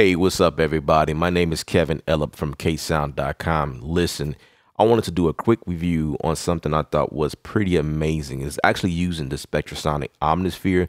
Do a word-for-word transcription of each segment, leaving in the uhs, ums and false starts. Hey, what's up, everybody? My name is Kevin Elib from k sound dot com. Listen, I wanted to do a quick review on something I thought was pretty amazing. It's actually using the Spectrasonics Omnisphere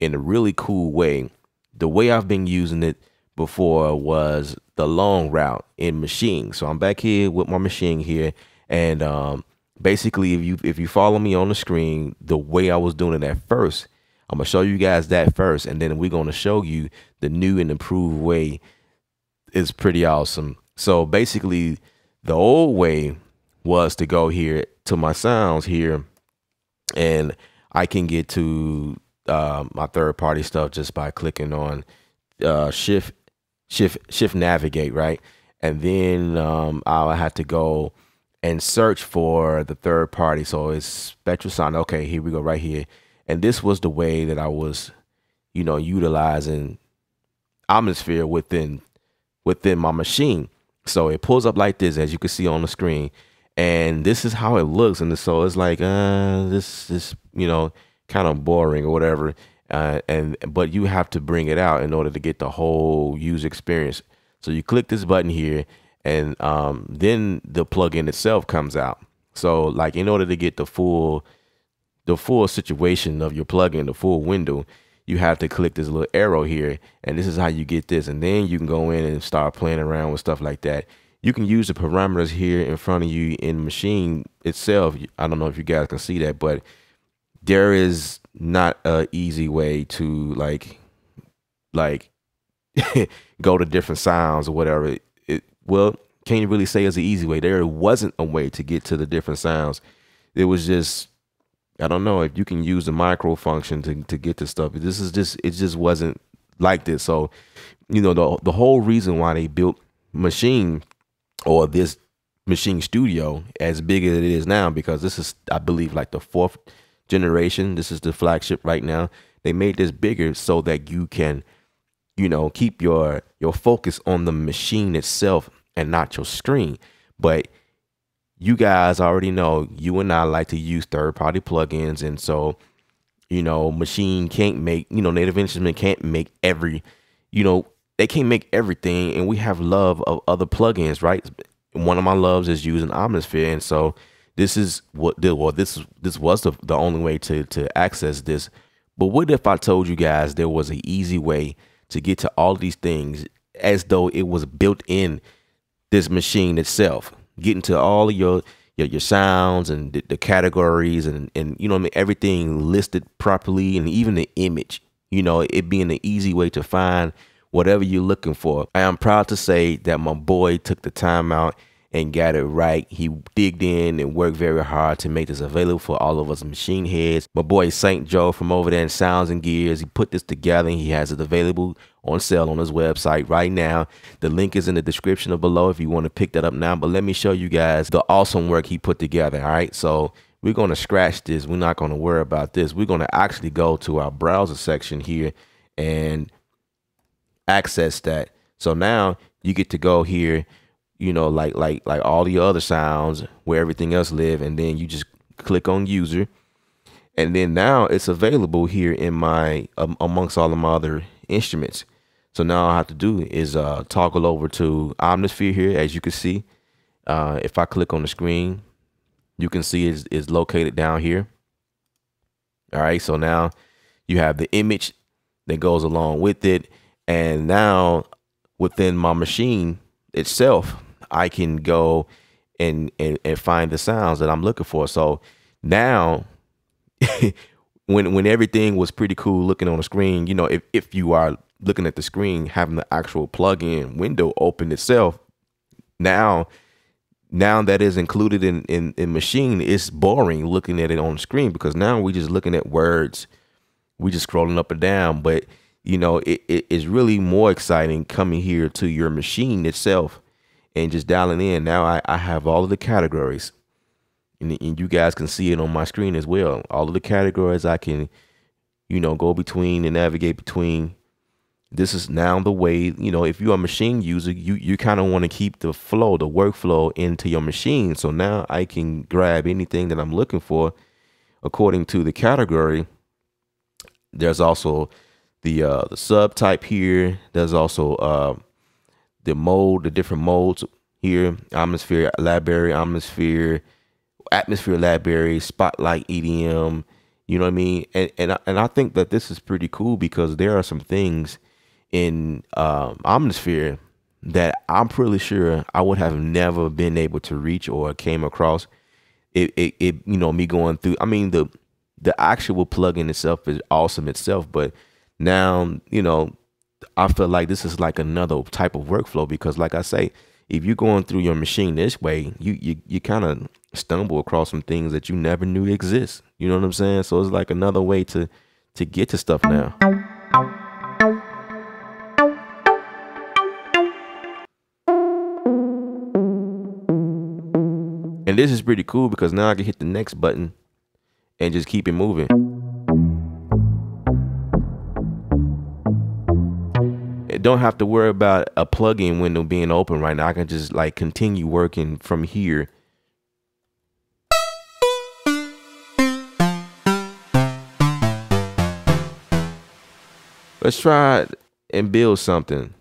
in a really cool way. The way I've been using it before was the long route in Machine. So I'm back here with my Machine here, and um, basically, if you if you follow me on the screen, the way I was doing it at first, I'm gonna show you guys that first, and then we're gonna show you the new and improved way. It's pretty awesome. So basically, the old way was to go here to my sounds here, and I can get to uh, my third-party stuff just by clicking on uh, shift, shift, shift navigate, right? And then um, I'll have to go and search for the third party. So it's Spectrasonics. Okay, here we go, right here. And this was the way that I was, you know, utilizing Omnisphere within within my Machine. So it pulls up like this, as you can see on the screen, and this is how it looks. And so it's like, uh, this is, you know, kind of boring or whatever. Uh, and but you have to bring it out in order to get the whole user experience. So you click this button here, and um, then the plugin itself comes out. So like, in order to get the full the full situation of your plugin, the full window, you have to click this little arrow here, and this is how you get this. And then you can go in and start playing around with stuff like that. You can use the parameters here in front of you in Machine itself. I don't know if you guys can see that, but there is not an easy way to like like go to different sounds or whatever. It, it well, can you really say it's an easy way? There wasn't a way to get to the different sounds. It was just, I don't know if you can use the micro function to, to get this stuff. This is just, it just wasn't like this. So, you know, the, the whole reason why they built Machine, or this Machine Studio, as big as it is now, because this is, I believe, like the fourth generation. This is the flagship right now. They made this bigger so that you can, you know, keep your, your focus on the machine itself and not your screen. But you guys already know, you and I like to use third-party plugins, and so, you know, Machine can't make, you know, Native Instruments can't make every, you know, they can't make everything, and we have love of other plugins, right? One of my loves is using Omnisphere, and so this is what, well, this this was the, the only way to, to access this. But what if I told you guys there was an easy way to get to all these things as though it was built in this machine itself? Getting to all of your, your your sounds and the, the categories and, and, you know what I mean, everything listed properly, and even the image, you know, it being an easy way to find whatever you're looking for. I am proud to say that my boy took the time out and got it right. He digged in and worked very hard to make this available for all of us machine heads. My boy Saint Joe from over there in Sounds and Gears, he put this together, and he has it available on sale on his website right now. The link is in the description below if you want to pick that up now. But let me show you guys the awesome work he put together. All right, so we're going to scratch this. We're not going to worry about this. We're going to actually go to our browser section here and access that. So now you get to go here, you know, like like like all the other sounds where everything else live, and then you just click on user, and then now it's available here in my um, amongst all of my other instruments. So now all I have to do is uh, toggle over to Omnisphere here, as you can see. Uh, if I click on the screen, you can see it's, it's located down here. All right, so now you have the image that goes along with it, and now within my machine itself, I can go and, and, and find the sounds that I'm looking for. So now when when everything was pretty cool looking on the screen, you know, if, if you are looking at the screen, having the actual plugin window open itself, now now that is included in, in, in Machine, it's boring looking at it on the screen, because now we're just looking at words. We're just scrolling up and down. But you know, it, it is really more exciting coming here to your machine itself and just dialing in. Now I, I have all of the categories, and, and you guys can see it on my screen as well. All of the categories I can, you know, go between and navigate between. This is now the way, you know, if you're a machine user, you, you kind of want to keep the flow, the workflow into your machine. So now I can grab anything that I'm looking for according to the category. There's also the uh the subtype here. There's also uh the mode, the different modes here, Omnisphere, Library, Omnisphere, Atmosphere Library, Spotlight, E D M, you know what I mean? And, and, I, and I think that this is pretty cool because there are some things in uh, Omnisphere that I'm pretty sure I would have never been able to reach or came across. It, it, it you know, me going through, I mean, the, the actual plugin itself is awesome itself, but now, you know, I feel like this is like another type of workflow because, like I say, if you're going through your machine this way, you you, you kind of stumble across some things that you never knew exist. You know what I'm saying? So it's like another way to to get to stuff now. And this is pretty cool because now I can hit the next button and just keep it moving. Don't have to worry about a plugin window being open right now. I can just like continue working from here. Let's try and build something.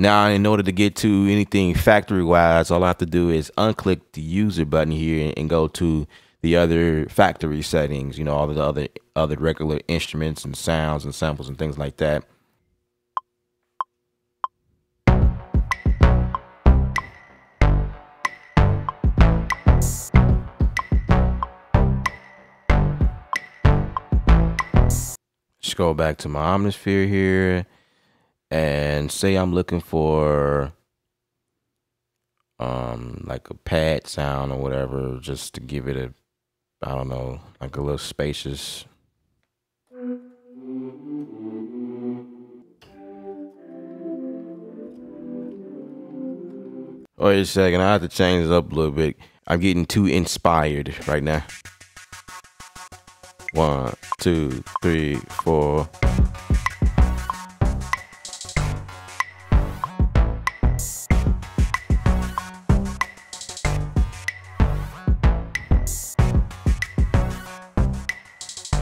Now, in order to get to anything factory-wise, all I have to do is unclick the user button here and go to the other factory settings, you know, all the other other regular instruments and sounds and samples and things like that. Scroll back to my Omnisphere here. And say I'm looking for um like a pad sound or whatever, just to give it a, I don't know, like a little spacious. Wait a second, I have to change it up a little bit. I'm getting too inspired right now. One, two, three, four.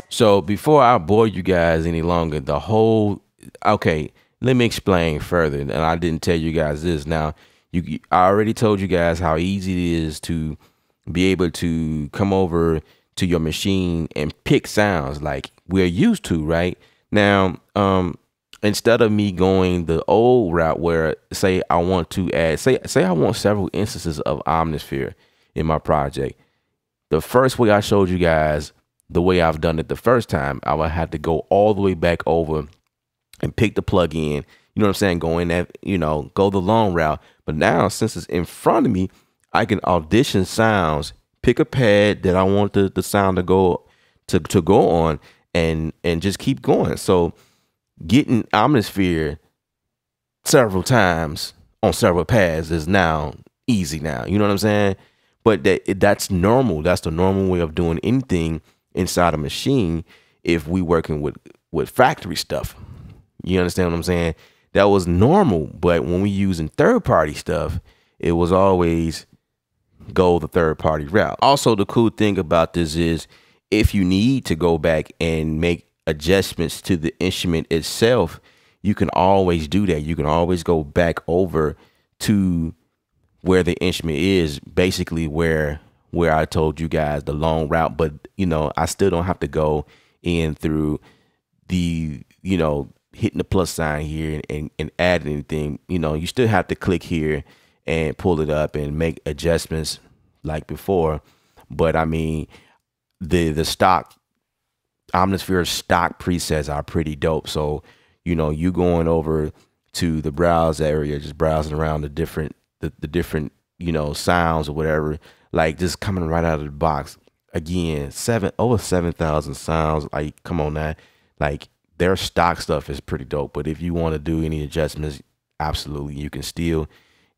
So before I bore you guys any longer, the whole, okay, let me explain further. And I didn't tell you guys this. Now, you, I already told you guys how easy it is to be able to come over to your machine and pick sounds like we're used to, right? Now, um, instead of me going the old route where, say, I want to add, say, say I want several instances of Omnisphere in my project. The first way I showed you guys, the way I've done it the first time, I would have to go all the way back over and pick the plugin. You know what I'm saying? Go in that, you know, go the long route. But now, since it's in front of me, I can audition sounds, pick a pad that I want the, the sound to go to to go on, and and just keep going. So getting Omnisphere several times on several pads is now easy now. You know what I'm saying? But that that's normal. That's the normal way of doing anything inside a machine if we working with with factory stuff. You understand what I'm saying? That was normal, but when we using third party stuff, it was always go the third party route. Also, the cool thing about this is if you need to go back and make adjustments to the instrument itself, you can always do that. You can always go back over to where the instrument is, basically where where I told you guys the long route, but you know, I still don't have to go in through the, you know, hitting the plus sign here and, and add anything. You know, you still have to click here and pull it up and make adjustments like before. But I mean, the the stock Omnisphere stock presets are pretty dope. So, you know, you going over to the browse area, just browsing around the different the, the different, you know, sounds or whatever, like just coming right out of the box. Again, seven over seven thousand sounds. Like, come on now. Like, their stock stuff is pretty dope. But if you want to do any adjustments, absolutely you can still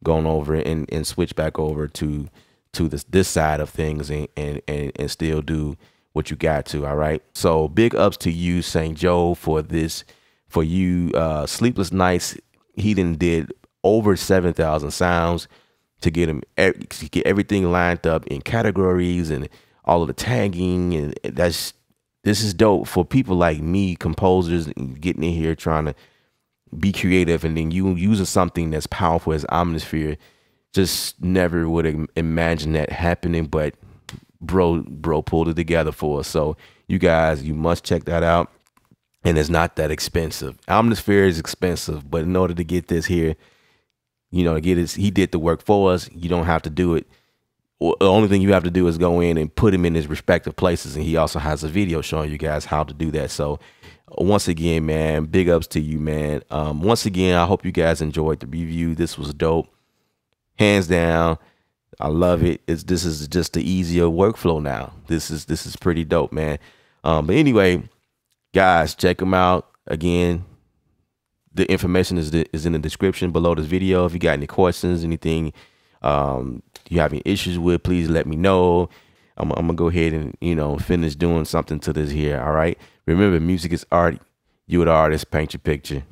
go on over and, and switch back over to to this this side of things and, and, and, and still do what you got to. All right. So big ups to you, Saint Joe, for this, for you. Uh, Sleepless Nights, he done did over seven thousand sounds to get him to get everything lined up in categories and all of the tagging. And that's, this is dope for people like me, composers, getting in here trying to be creative, and then you using something that's powerful as Omnisphere. Just never would imagine that happening, but bro, bro pulled it together for us. So you guys, you must check that out. And it's not that expensive. Omnisphere is expensive, but in order to get this here, you know, to get his, he did the work for us. You don't have to do it. The only thing you have to do is go in and put him in his respective places. And he also has a video showing you guys how to do that. So once again, man, big ups to you, man. Um, once again, I hope you guys enjoyed the review. This was dope. Hands down. I love it. It's, this is just the easier workflow now. This is, this is pretty dope, man. Um, but anyway, guys, check them out. Again, the information is, the, is in the description below this video. If you got any questions, anything um, you have any issues with, please let me know. I'm, I'm going to go ahead and, you know, finish doing something to this here. All right. Remember, music is art. You are the artist. Paint your picture.